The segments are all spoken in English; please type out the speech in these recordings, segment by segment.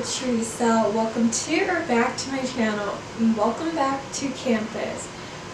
it's Teresa. Welcome to or back to my channel, and welcome back to campus.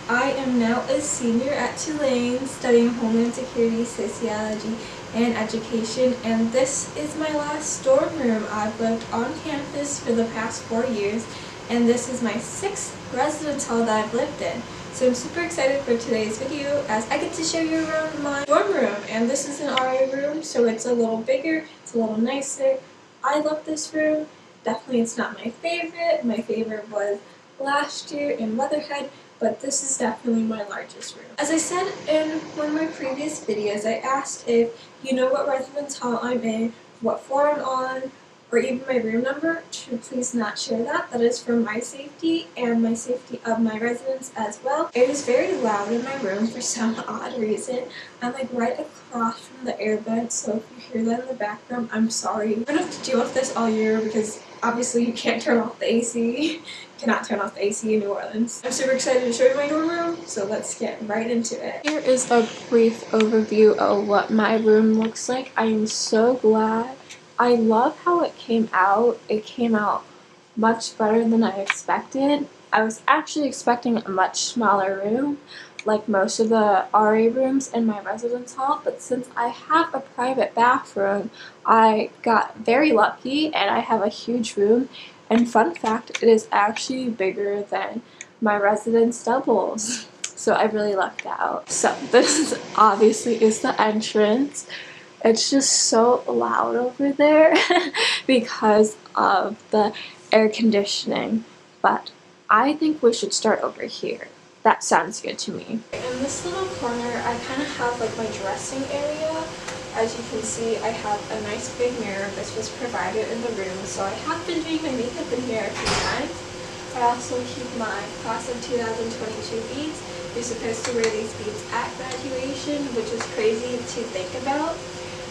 I am now a senior at Tulane studying Homeland Security, Sociology, and Education, and this is my last dorm room. I've lived on campus for the past 4 years, and this is my 6th residence hall that I've lived in. So I'm super excited for today's video as I get to show you around my dorm room. And this is an RA room, so it's a little bigger, it's a little nicer. I love this room. Definitely it's not my favorite. My favorite was last year in Weatherhead, but this is definitely my largest room. As I said in one of my previous videos, I asked if you know what residence hall I'm in, what floor I'm on, or even my room number, to please not share that. That is for my safety and my safety of my residents as well. It is very loud in my room for some odd reason. I'm like right across from the airbed, so if you hear that in the background, I'm sorry. I'm gonna have to deal with this all year because obviously you can't turn off the AC. Cannot turn off the AC in New Orleans. I'm super excited to show you my dorm room, so let's get right into it. Here is a brief overview of what my room looks like. I am so glad. I love how it came out. It came out much better than I expected. I was actually expecting a much smaller room, like most of the RA rooms in my residence hall, but since I have a private bathroom, I got very lucky and I have a huge room. And fun fact, it is actually bigger than my residence doubles. So I really lucked out. So this obviously is the entrance. It's just so loud over there because of the air conditioning. But I think we should start over here. That sounds good to me. In this little corner, I kind of have like my dressing area. As you can see, I have a nice big mirror. This was provided in the room, so I have been doing my makeup in here a few times. I also keep my class of 2022 beads. You're supposed to wear these beads at graduation, which is crazy to think about.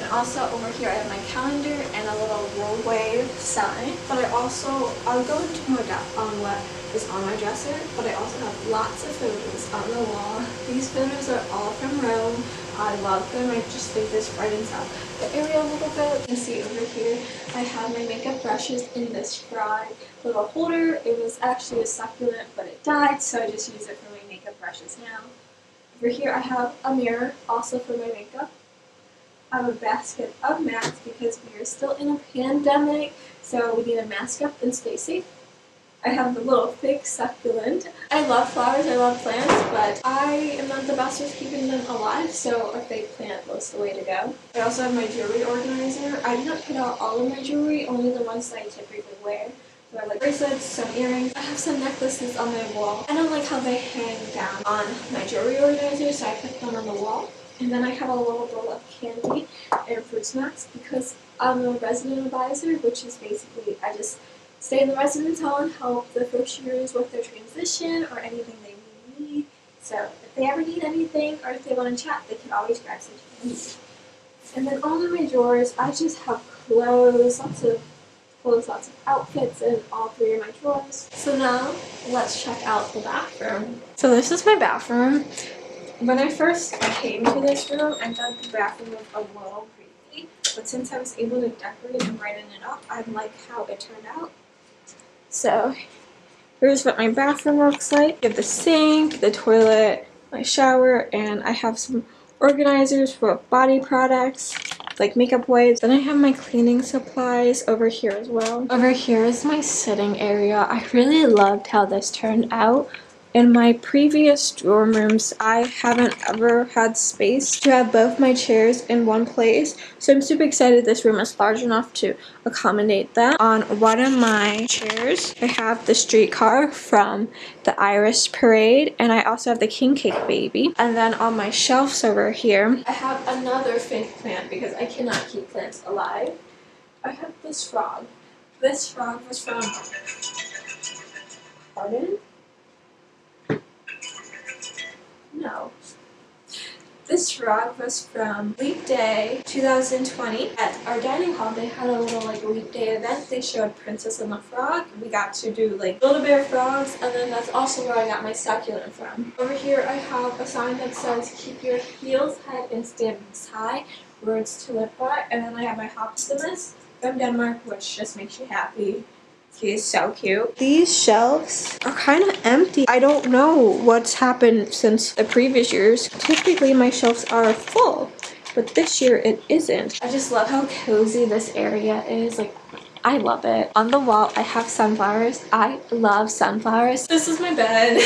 And also over here I have my calendar and a little roll wave sign. But I also, I'll go into more depth on what is on my dresser, but I also have lots of photos on the wall. These photos are all from Rome. I love them. I just leave this right inside the area a little bit. You can see over here I have my makeup brushes in this dry little holder. It was actually a succulent, but it died, so I just use it for my makeup brushes now. Over here I have a mirror also for my makeup. I have a basket of masks because we are still in a pandemic, so we need to mask up and stay safe. I have the little fake succulent. I love flowers, I love plants, but I am not the best with keeping them alive, so a fake plant was the way to go. I also have my jewelry organizer. I did not put out all of my jewelry, only the ones that I typically wear. So I like bracelets, some earrings. I have some necklaces on my wall. I don't like how they hang down on my jewelry organizer, so I put them on the wall. And then I have a little bowl of candy and fruit snacks because I'm a resident advisor, which is basically I just stay in the residence hall and help the first years with their transition or anything they need. So if they ever need anything or if they want to chat, they can always grab some things. And then all in my drawers, I just have clothes, lots of clothes, lots of outfits in all three of my drawers. So now let's check out the bathroom. So this is my bathroom. When I first came to this room, I thought the bathroom was a little creepy, but since I was able to decorate and brighten it up, I like how it turned out. So here's what my bathroom looks like. You have the sink, the toilet, my shower, and I have some organizers for body products, like makeup wipes. Then I have my cleaning supplies over here as well. Over here is my sitting area. I really loved how this turned out. In my previous dorm rooms, I haven't ever had space to have both my chairs in one place, so I'm super excited this room is large enough to accommodate that. On one of my chairs, I have the streetcar from the Iris Parade, and I also have the King Cake Baby. And then on my shelves over here, I have another fake plant because I cannot keep plants alive. I have this frog. This frog was from... Pardon? No. This frog was from Leap Day 2020. At our dining hall, they had a little like Leap Day event. They showed Princess and the Frog. We got to do like Build a Bear frogs, and then that's also where I got my succulent from. Over here, I have a sign that says "Keep your heels, head, and standards high." Words to live by, and then I have my hoptimus. from Denmark, which just makes you happy. He is so cute. These shelves are kind of empty. I don't know what's happened since the previous years. Typically my shelves are full, but this year it isn't. I just love how cozy this area is. Like, I love it. On the wall, I have sunflowers. I love sunflowers. This is my bed.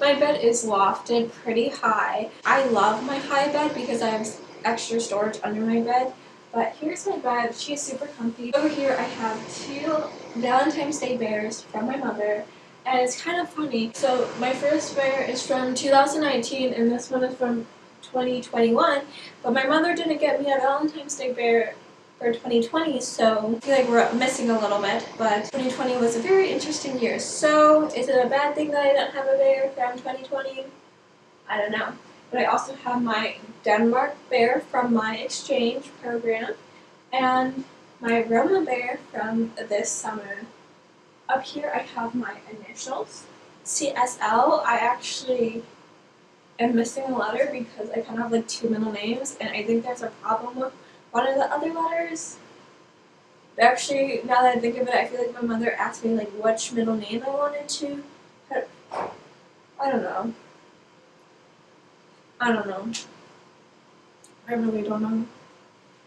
My bed is lofted pretty high. I love my high bed because I have extra storage under my bed. But here's my bed. She's super comfy. Over here, I have two Valentine's Day bears from my mother. And it's kind of funny. So my first bear is from 2019 and this one is from 2021. But my mother didn't get me a Valentine's Day bear for 2020, so I feel like we're missing a little bit, but 2020 was a very interesting year. So is it a bad thing that I don't have a bear from 2020? I don't know. But I also have my Denmark bear from my exchange program and my Roma bear from this summer. Up here I have my initials, CSL. I actually am missing a letter because I kind of have like two middle names and I think there's a problem with one of the other letters. Actually, now that I think of it, I feel like my mother asked me like which middle name I wanted to put. I don't know. I really don't know.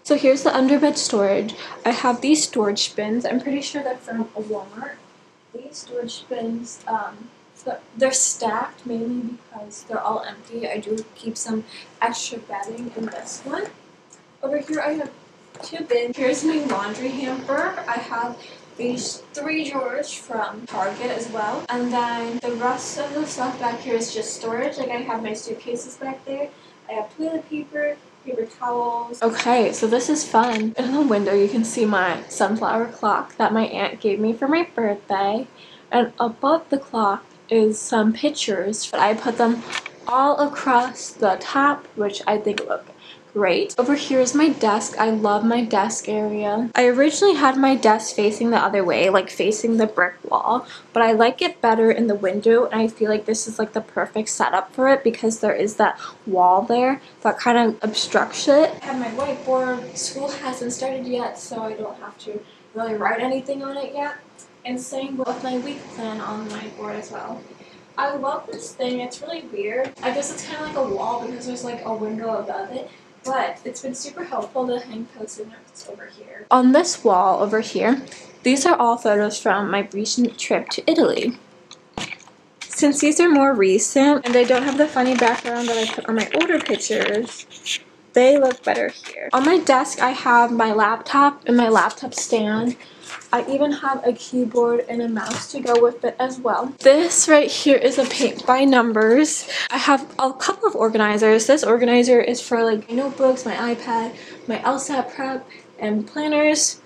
So here's the underbed storage. I have these storage bins. I'm pretty sure they're from Walmart. These storage bins, they're stacked mainly because they're all empty. I do keep some extra bedding in this one. Over here I have two bins. Here's my laundry hamper. I have these three drawers from Target as well. And then the rest of the stuff back here is just storage. Like, I have my suitcases back there. I have toilet paper, paper towels. Okay, so this is fun. In the window you can see my sunflower clock that my aunt gave me for my birthday. And above the clock is some pictures. But I put them all across the top, which I think look great. Over here is my desk. I love my desk area. I originally had my desk facing the other way, like facing the brick wall, but I like it better in the window, and I feel like this is like the perfect setup for it because there is that wall there that kind of obstructs it. I have my whiteboard. School hasn't started yet, so I don't have to really write anything on it yet. And same with my week plan on my board as well. I love this thing. It's really weird. I guess it's kind of like a wall because there's like a window above it. But it's been super helpful to hang Post-it notes over here. On this wall over here, these are all photos from my recent trip to Italy. Since these are more recent and they don't have the funny background that I put on my older pictures, they look better here. On my desk, I have my laptop and my laptop stand. I even have a keyboard and a mouse to go with it as well. This right here is a paint by numbers. I have a couple of organizers. This organizer is for like my notebooks, my iPad, my LSAT prep, and planners.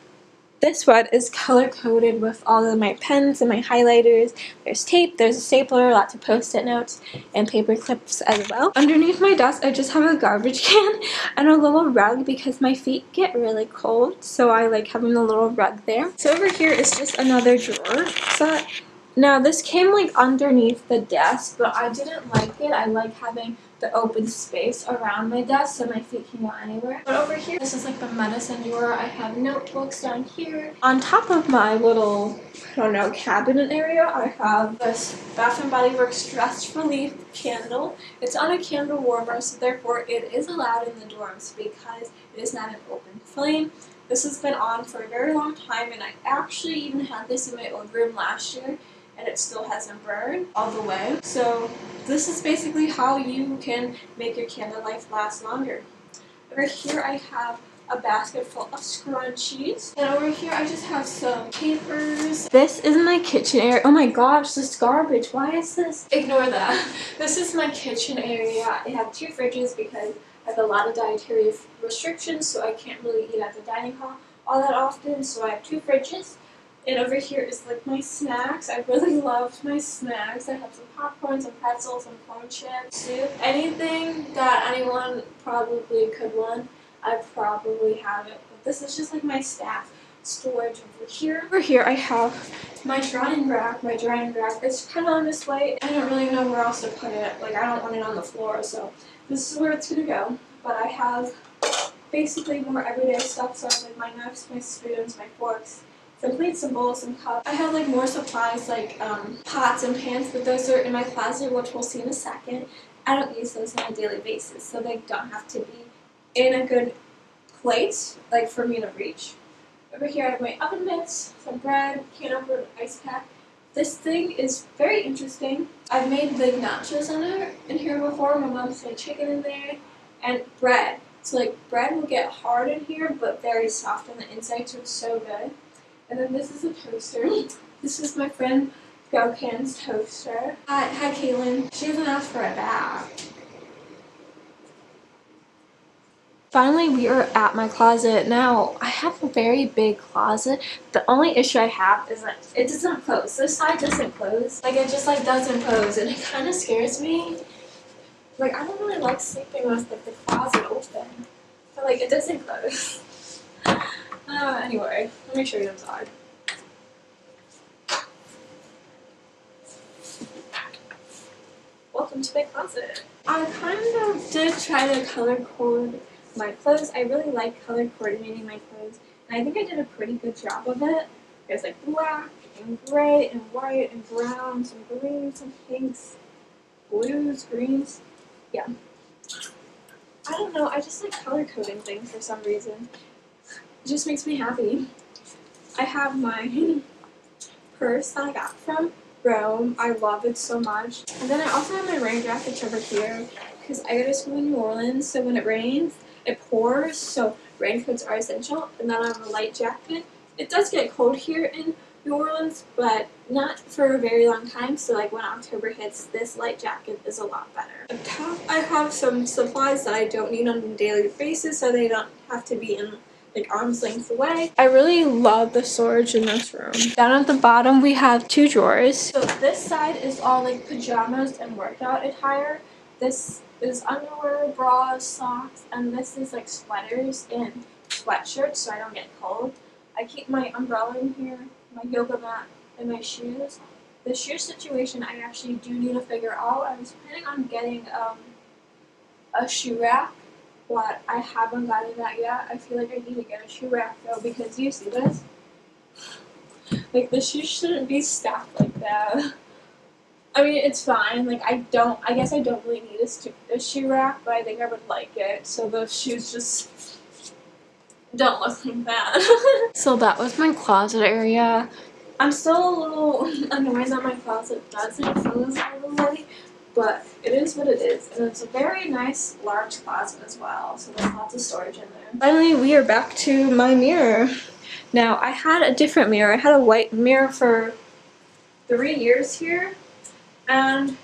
This one is color-coded with all of my pens and my highlighters. There's tape, there's a stapler, lots of Post-it notes, and paper clips as well. Underneath my desk, I just have a garbage can and a little rug because my feet get really cold, so I like having the little rug there. So over here is just another drawer set. Now, this came like underneath the desk, but I didn't like it. I like having the open space around my desk so my feet can go anywhere. But over here, this is like the medicine drawer. I have notebooks down here. On top of my little, I don't know, cabinet area, I have this Bath & Body Works Stress Relief candle. It's on a candle warmer, so therefore it is allowed in the dorms because it is not an open flame. This has been on for a very long time, and I actually even had this in my old room last year, and it still hasn't burned all the way. So this is basically how you can make your candle life last longer. Over here I have a basket full of scrunchies. And over here I just have some papers. This is my kitchen area. Oh my gosh, this garbage. Why is this? Ignore that. This is my kitchen area. I have two fridges because I have a lot of dietary restrictions, so I can't really eat at the dining hall all that often, so I have two fridges. And over here is like my snacks. I really loved my snacks. I have some popcorn, some pretzels, some corn chips, soup. Anything that anyone probably could want, I probably have it. But this is just like my staff storage over here. Over here I have my drying rack. My drying rack is kind of on display. I don't really know where else to put it. Like, I don't want it on the floor, so this is where it's going to go. But I have basically more everyday stuff, so I had like my knives, my spoons, my forks, some plates, some bowls, some cups. I had like more supplies like pots and pans, but those are in my closet, which we'll see in a second. I don't use those on a daily basis, so they don't have to be in a good plate, like for me to reach. Over here I have my oven mitts, some bread, can opener, an ice pack. This thing is very interesting. I've made like nachos in here before. My mom's made chicken in there, and bread. So like bread will get hard in here, but very soft on the inside, so it's so good. And then this is a toaster. This is my friend Gokan's toaster. Hi Kaylin. She doesn't ask for a bag. Finally, we are at my closet. Now, I have a very big closet. The only issue I have is that it doesn't close. This side doesn't close. Like, it just, like, doesn't close, and it kind of scares me. Like, I don't really like sleeping with, like, the closet open. But, like, it doesn't close. Anyway, let me show you inside. Welcome to my closet. I kind of did try to color code my clothes. I really like color coordinating my clothes, and I think I did a pretty good job of it. There's like black and gray and white and brown, some greens, some pinks, blues, greens. Yeah. I don't know, I just like color coding things for some reason. It just makes me happy. I have my purse that I got from Rome. I love it so much. And then I also have my rain jackets over here because I go to school in New Orleans, so when it rains, it pours, so raincoats are essential. And then I have a light jacket. It does get cold here in New Orleans, but not for a very long time, so like when October hits, this light jacket is a lot better. Up top, I have some supplies that I don't need on a daily basis, so they don't have to be in like arm's length away. I really love the storage in this room. Down at the bottom, we have two drawers. So this side is all like pajamas and workout attire. This is underwear, bras, socks, and this is like sweaters and sweatshirts so I don't get cold. I keep my umbrella in here, my yoga mat, and my shoes. The shoe situation I actually do need to figure out. I was planning on getting a shoe rack, but I haven't gotten that yet. I feel like I need to get a shoe rack though because you see this? Like the shoes shouldn't be stacked like that. I mean, it's fine, like, I guess I don't really need a shoe rack, but I think I would like it, so those shoes just don't look like that. So that was my closet area. I'm still a little annoyed that my closet doesn't close all the way, but it is what it is, and it's a very nice, large closet as well, so there's lots of storage in there. Finally, we are back to my mirror. Now, I had a different mirror. I had a white mirror for 3 years here, and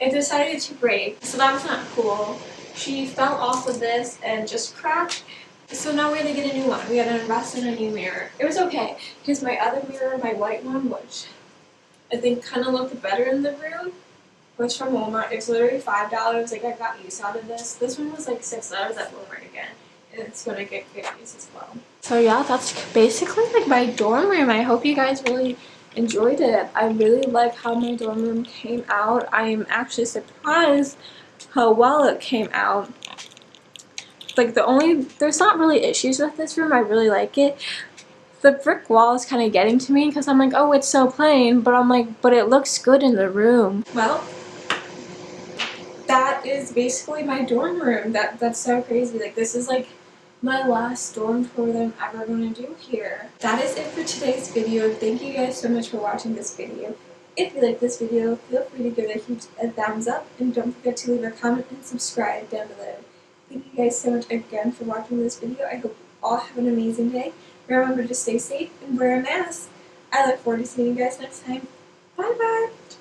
it decided to break, so that was not cool. She fell off of this and just cracked, so now we had to get a new one. We had to invest in a new mirror. It was okay, because my other mirror, my white one, which I think kind of looked better in the room, was from Walmart. It was literally $5, like I got use out of this. This one was like $6 at Walmart again. It's going to get good use as well. So yeah, that's basically like my dorm room. I hope you guys really enjoyed it. I really like how my dorm room came out. I am actually surprised how well it came out. Like there's not really issues with this room. I really like it. The brick wall is kind of getting to me because I'm like, oh, it's so plain, but I'm like, but it looks good in the room. Well, that is basically my dorm room. That's so crazy. Like this is like my last dorm tour that I'm ever going to do here. That is it for today's video. Thank you guys so much for watching this video. If you like this video, feel free to give it a huge thumbs up, and don't forget to leave a comment and subscribe down below. Thank you guys so much again for watching this video. I hope you all have an amazing day. Remember to stay safe and wear a mask. I look forward to seeing you guys next time. Bye bye!